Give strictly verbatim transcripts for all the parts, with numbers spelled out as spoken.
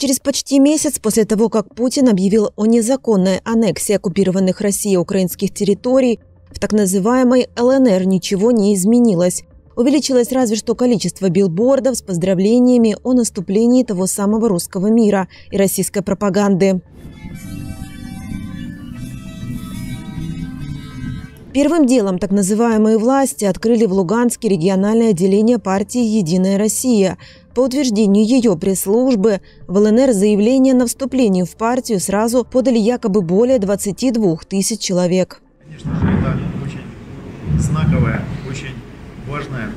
Через почти месяц после того, как Путин объявил о незаконной аннексии оккупированных Россией украинских территорий, в так называемой ЛНР ничего не изменилось. Увеличилось разве что количество билбордов с поздравлениями о наступлении того самого русского мира и российской пропаганды. Первым делом так называемые власти открыли в Луганске региональное отделение партии «Единая Россия». По утверждению ее пресс-службы, в ЛНР заявление на вступление в партию сразу подали якобы более двадцати двух тысяч человек. Конечно же, это очень знаковое, очень важное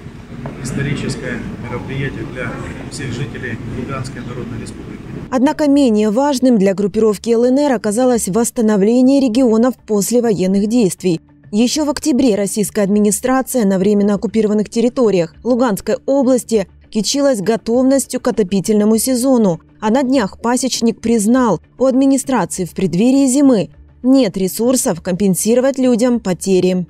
историческое мероприятие для всех жителей Луганской народной республики. Однако менее важным для группировки ЛНР оказалось восстановление регионов после военных действий. Еще в октябре российская администрация на временно оккупированных территориях Луганской области кичилась готовностью к отопительному сезону. А на днях Пасечник признал, у администрации в преддверии зимы нет ресурсов компенсировать людям потери.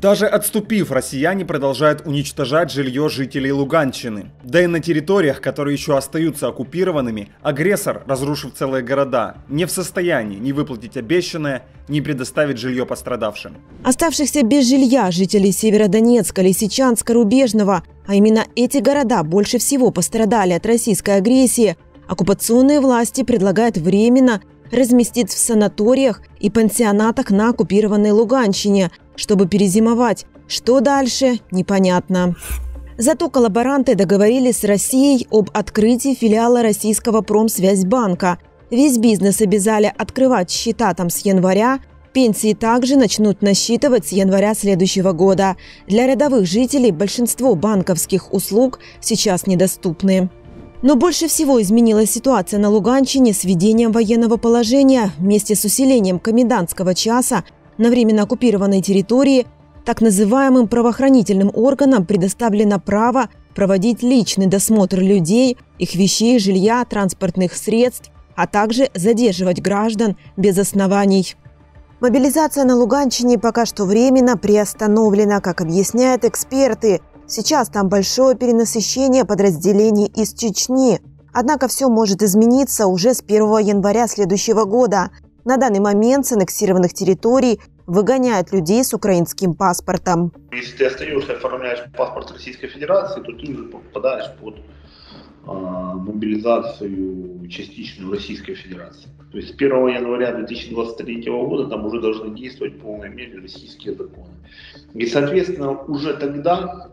Даже отступив, россияне продолжают уничтожать жилье жителей Луганщины. Да и на территориях, которые еще остаются оккупированными, агрессор, разрушив целые города, не в состоянии ни выплатить обещанное, ни предоставить жилье пострадавшим. Оставшихся без жилья жителей Северодонецка, Лисичанска, Рубежного, а именно эти города больше всего пострадали от российской агрессии, оккупационные власти предлагают временно разместить в санаториях и пансионатах на оккупированной Луганщине, чтобы перезимовать. Что дальше, непонятно. Зато коллаборанты договорились с Россией об открытии филиала Российского Промсвязьбанка. Весь бизнес обязали открывать счета там с января. Пенсии также начнут насчитывать с января следующего года. Для рядовых жителей большинство банковских услуг сейчас недоступны. Но больше всего изменилась ситуация на Луганщине с введением военного положения вместе с усилением комендантского часа на временно оккупированной территории. Так называемым правоохранительным органам предоставлено право проводить личный досмотр людей, их вещей, жилья, транспортных средств, а также задерживать граждан без оснований. Мобилизация на Луганщине пока что временно приостановлена, как объясняют эксперты. Сейчас там большое перенасыщение подразделений из Чечни. Однако все может измениться уже с первого января следующего года. На данный момент с аннексированных территорий выгоняют людей с украинским паспортом. Если ты остаешься, оформляешь паспорт Российской Федерации, то ты уже попадаешь под э, мобилизацию частичную Российской Федерации. То есть с первого января две тысячи двадцать третьего года там уже должны действовать в полной мере российские законы. И, соответственно, уже тогда...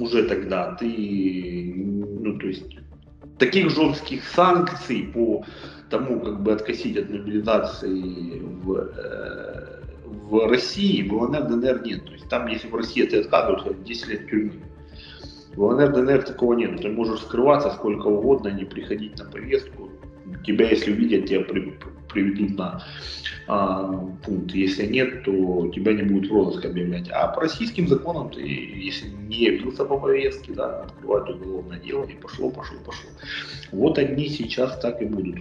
Уже тогда ты, ну то есть таких жестких санкций по тому, как бы откосить от мобилизации в, э, в России, в ЛНР, ДНР нет. То есть там, если в России ты отказываешься, десять лет тюрьмы. В ЛНР, ДНР такого нет. Ты можешь скрываться сколько угодно, не приходить на повестку. Тебя, если увидят, тебя при, приведут на а, пункт. Если нет, то тебя не будут в розыск объявлять. А по российским законам ты, если не явился по повестке, да, открывают уголовное дело и пошло, пошло, пошло. Вот они сейчас так и будут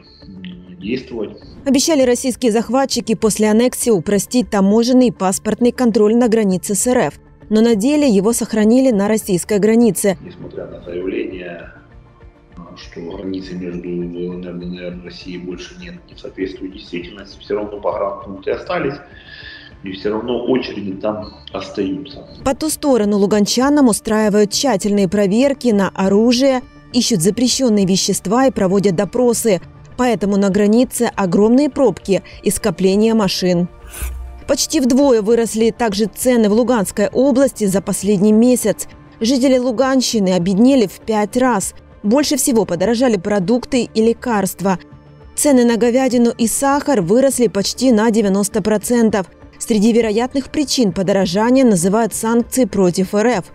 действовать. Обещали российские захватчики после аннексии упростить таможенный и паспортный контроль на границе с РФ. Но на деле его сохранили на российской границе. Несмотря на заявление, что границы между ЛНР, ДНР и Россией больше нет, не соответствует действительности, все равно погранпункты остались, и все равно очереди там остаются. По ту сторону луганчанам устраивают тщательные проверки на оружие, ищут запрещенные вещества и проводят допросы. Поэтому на границе огромные пробки и скопление машин. Почти вдвое выросли также цены в Луганской области за последний месяц. Жители Луганщины обеднели в пять раз. Больше всего подорожали продукты и лекарства. Цены на говядину и сахар выросли почти на девяносто процентов. Среди вероятных причин подорожания называют санкции против РФ.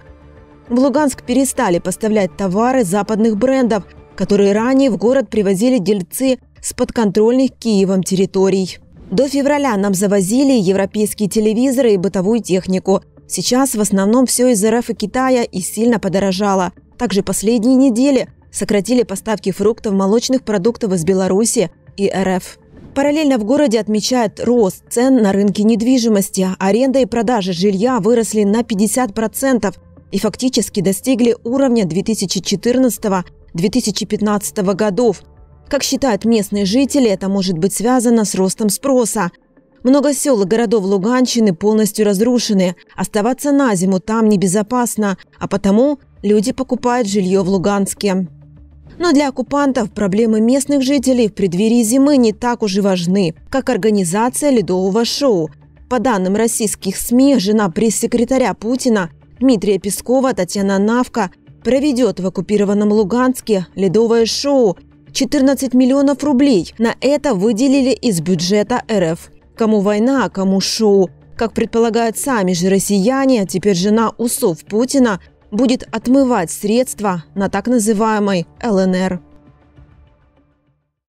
В Луганск перестали поставлять товары западных брендов, которые ранее в город привозили дельцы с подконтрольных Киевом территорий. До февраля нам завозили европейские телевизоры и бытовую технику. Сейчас в основном все из РФ и Китая и сильно подорожало. Также последние недели сократили поставки фруктов, молочных продуктов из Беларуси и РФ. Параллельно в городе отмечают рост цен на рынке недвижимости. Аренда и продажа жилья выросли на пятьдесят процентов и фактически достигли уровня две тысячи четырнадцатого — две тысячи пятнадцатого годов. Как считают местные жители, это может быть связано с ростом спроса. Много сел и городов Луганщины полностью разрушены. Оставаться на зиму там небезопасно, а потому люди покупают жилье в Луганске. Но для оккупантов проблемы местных жителей в преддверии зимы не так уж и важны, как организация ледового шоу. По данным российских СМИ, жена пресс-секретаря Путина Дмитрия Пескова Татьяна Навка проведет в оккупированном Луганске ледовое шоу. четырнадцать миллионов рублей на это выделили из бюджета эр эф. Кому война, а кому шоу. Как предполагают сами же россияне, теперь жена усов Путина будет отмывать средства на так называемой эл эн эр.